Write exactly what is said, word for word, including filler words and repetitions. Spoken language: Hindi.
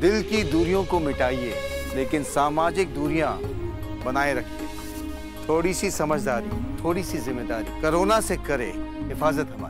दिल की दूरियों को मिटाइए लेकिन सामाजिक दूरियां बनाए रखिए। थोड़ी सी समझदारी, थोड़ी सी जिम्मेदारी कोरोना से करे हिफाजत हमारी।